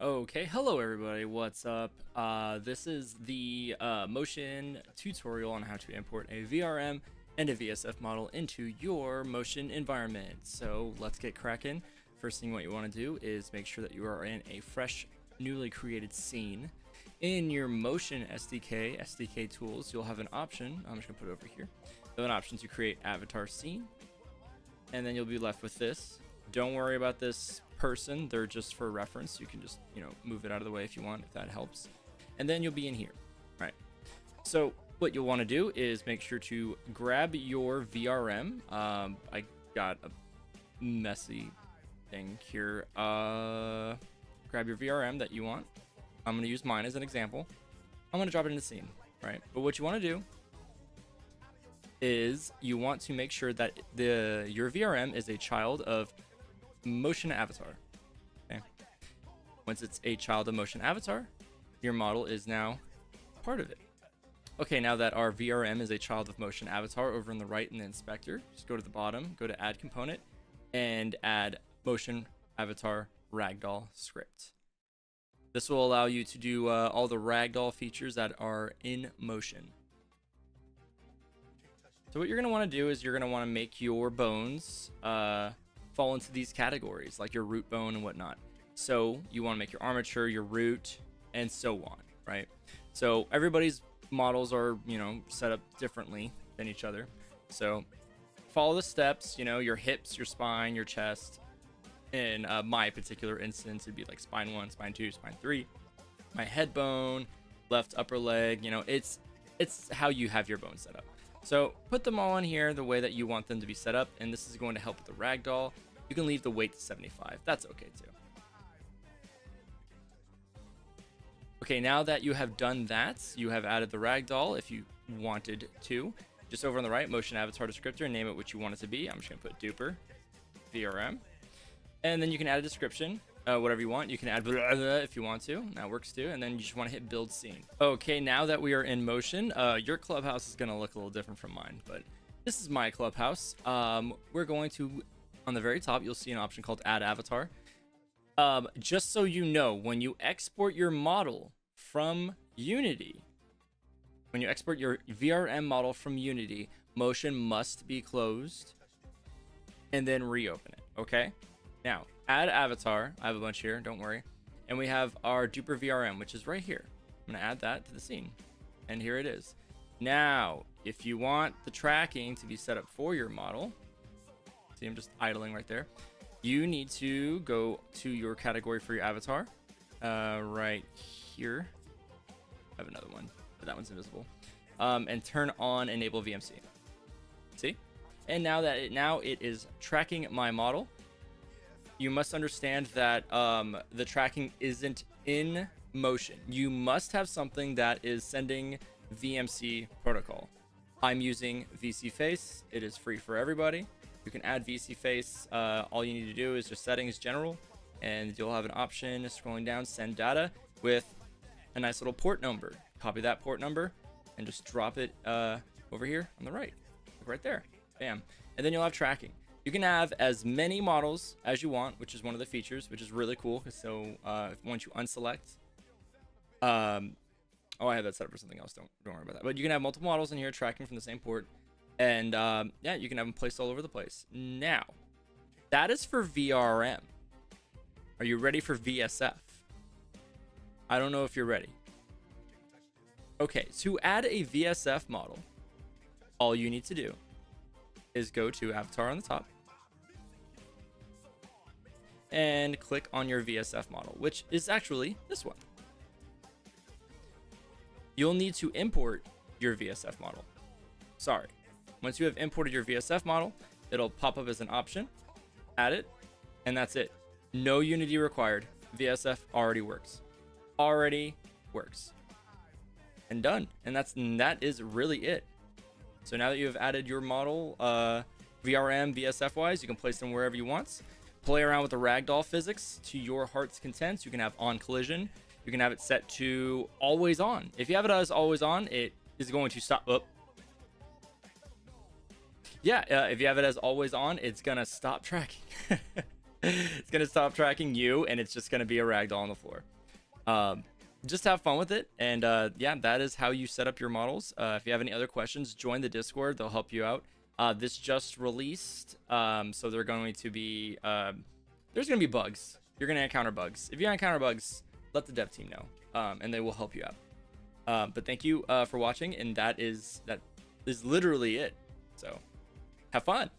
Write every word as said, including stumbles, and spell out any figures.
Okay, hello everybody, what's up? Uh, this is the uh, Motion tutorial on how to import a V R M and a V S F model into your Motion environment. So let's get cracking. First thing what you want to do is make sure that you are in a fresh, newly created scene. In your Motion S D K, S D K tools, you'll have an option. I'm just going to put it over here. You'll have an option to create avatar scene, and then you'll be left with this. Don't worry about this person, they're just for reference. You can just, you know, move it out of the way if you want, if that helps. And then you'll be in here. All right. So what you'll want to do is make sure to grab your V R M. Um, I got a messy thing here. Uh, grab your V R M that you want. I'm going to use mine as an example. I'm going to drop it in the scene, right? But what you want to do is you want to make sure that the your V R M is a child of Motion Avatar. Okay. Once it's a child of Motion Avatar, your model is now part of it. Okay, now that our V R M is a child of Motion Avatar, over on the right in the inspector, just go to the bottom, go to Add Component, and add Motion Avatar Ragdoll Script. This will allow you to do uh, all the ragdoll features that are in Motion. So what you're going to want to do is you're going to want to make your bones uh, fall into these categories, like your root bone and whatnot. So you want to make your armature, your root, and so on, right? So everybody's models are, you know, set up differently than each other. So follow the steps, you know, your hips, your spine, your chest. In uh, my particular instance, it'd be like spine one, spine two, spine three, my head bone, left upper leg, you know, it's, it's how you have your bones set up. So put them all in here the way that you want them to be set up, and this is going to help with the ragdoll. You can leave the weight to seventy-five. That's okay too. Okay, now that you have done that, you have added the ragdoll if you wanted to. Just over on the right, Motion Avatar Descriptor, name it what you want it to be. I'm just going to put duper, V R M. And then you can add a description, uh, whatever you want. You can add blah, blah, if you want to. That works too. And then you just want to hit build scene. Okay, now that we are in Motion, uh, your clubhouse is going to look a little different from mine, but this is my clubhouse. Um, we're going to, on the very top, you'll see an option called Add Avatar. Um, just so you know, when you export your model from Unity, when you export your V R M model from Unity, Motion must be closed and then reopen it, okay? Now, add avatar. I have a bunch here, don't worry. And we have our duper V R M, which is right here. I'm gonna add that to the scene. And here it is. Now, if you want the tracking to be set up for your model, see, I'm just idling right there. You need to go to your category for your avatar, uh, right here. I have another one, but that one's invisible. Um, and turn on enable V M C. See? And now that it, now it is tracking my model. You must understand that um, the tracking isn't in Motion. You must have something that is sending V M C protocol. I'm using V C Face. It is free for everybody. You can add V C Face. Uh, all you need to do is just settings general, and you'll have an option scrolling down, send data with a nice little port number. Copy that port number and just drop it uh, over here on the right, right there. Bam. And then you'll have tracking. You can have as many models as you want, which is one of the features, which is really cool. So uh, once you unselect, um, oh, I have that set up for something else. Don't, don't worry about that. But you can have multiple models in here tracking from the same port. And um, yeah, you can have them placed all over the place. Now, that is for V R M. Are you ready for V S F? I don't know if you're ready. Okay, to add a V S F model, all you need to do is go to avatar on the top and click on your V S F model, which is actually this one. You'll need to import your V S F model. Sorry. Once you have imported your V S F model, it'll pop up as an option. Add it, and that's it. No Unity required. V S F already works. Already works. And done. And that's that is really it. So now that you have added your model, uh, V R M, V S F-wise, you can place them wherever you want. Play around with the ragdoll physics to your heart's content. You can have on collision. You can have it set to always on. If you have it as always on, it is going to stop. Oh. Yeah, uh, if you have it as always on, it's going to stop tracking. It's gonna stop tracking you, and it's just gonna be a ragdoll on the floor. Um, just have fun with it, and uh, yeah, that is how you set up your models. Uh, if you have any other questions, join the Discord; they'll help you out. Uh, this just released, um, so they're going to be uh, there's gonna be bugs. You're gonna encounter bugs. If you encounter bugs, let the dev team know, um, and they will help you out. Uh, but thank you uh, for watching, and that is that is literally it. So have fun.